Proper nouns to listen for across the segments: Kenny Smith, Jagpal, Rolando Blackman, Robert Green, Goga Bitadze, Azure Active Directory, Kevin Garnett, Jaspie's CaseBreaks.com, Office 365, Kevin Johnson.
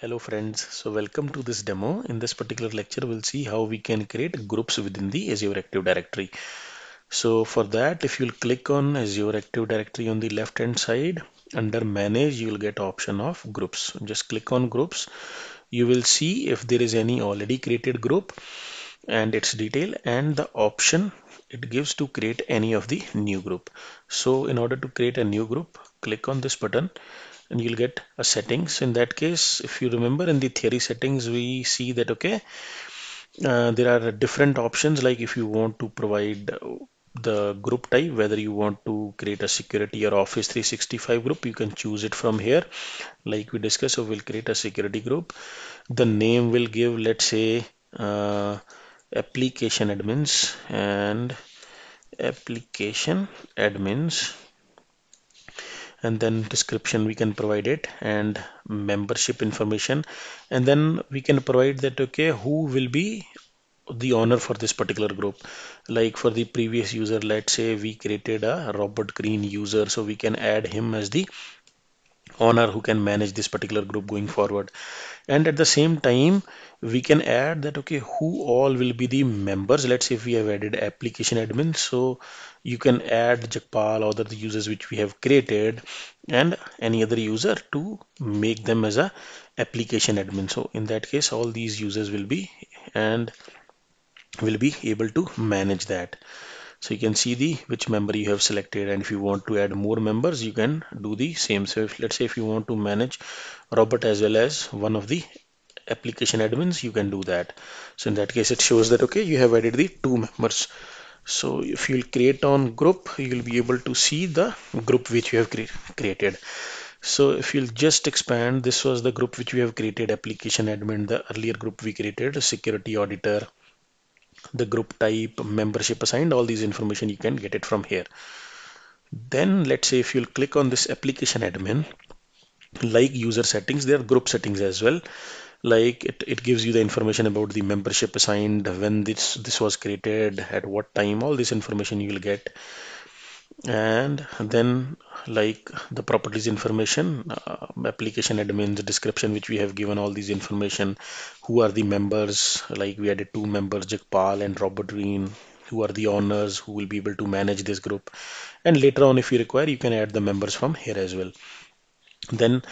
Hello friends, so welcome to this demo. In this particular lecture, we'll see how we can create groups within the Azure Active Directory. So for that, if you'll click on Azure Active Directory on the left hand side, under manage, you'll get option of groups. Just click on groups. You will see if there is any already created group and its detail and the option it gives to create any of the new group. So in order to create a new group, click on this button and you'll get a settings. In that case, if you remember in the theory settings, we see that okay, there are different options, like if you want to provide the group type, whether you want to create a security or Office 365 group, you can choose it from here like we discussed. So we'll create a security group. The name will give, let's say, application admins, and application admins, and then description we can provide it, and membership information, and then we can provide that okay, who will be the owner for this particular group. Like for the previous user, let's say we created a Robert Green user, so we can add him as the owner who can manage this particular group going forward. And at the same time, we can add that okay, who all will be the members. Let's say if we have added application admin, so you can add Jagpal or the users which we have created and any other user to make them as a application admin. So in that case, all these users will be able to manage that. So you can see the which member you have selected, and if you want to add more members, you can do the same. So if, let's say if you want to manage Robert as well as one of the application admins, you can do that. So in that case, it shows that okay, you have added the two members. So if you'll create on group, you'll be able to see the group which you have created. So if you'll just expand, this was the group which we have created, application admin, the earlier group we created, security auditor, the group type, membership assigned, all these information you can get it from here. Then let's say if you'll click on this application admin, like user settings, there are group settings as well. Like it gives you the information about the membership assigned, when this was created, at what time, all this information you will get. And then like the properties information, application admins, description which we have given, all these information, who are the members, like we added two members, Jagpal and Robert Green, who are the owners, who will be able to manage this group. And later on, if you require, you can add the members from here as well. Then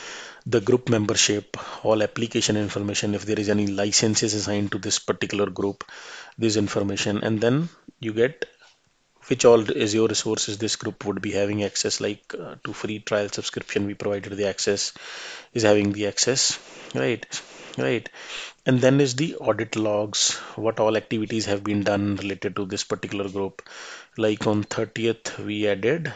the group membership, all application information, if there is any licenses assigned to this particular group, this information. And then you get which all Azure resources this group would be having access, like to free trial subscription we provided the access, is having the access, right. And then is the audit logs, what all activities have been done related to this particular group. Like on 30th, we added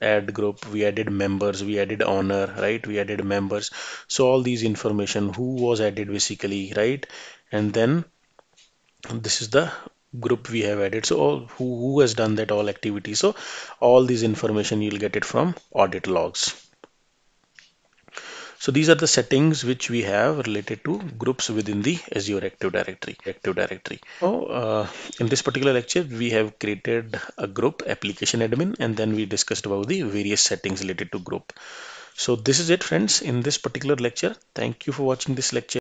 add group, we added members, we added owner, right, we added members. So all these information, who was added basically, right. And then this is the group we have added, so all, who has done that all activities. So all these information you'll get it from audit logs. So these are the settings which we have related to groups within the Azure Active Directory. So in this particular lecture, we have created a group, application admin, and then we discussed about the various settings related to group. So this is it, friends, in this particular lecture. Thank you for watching this lecture.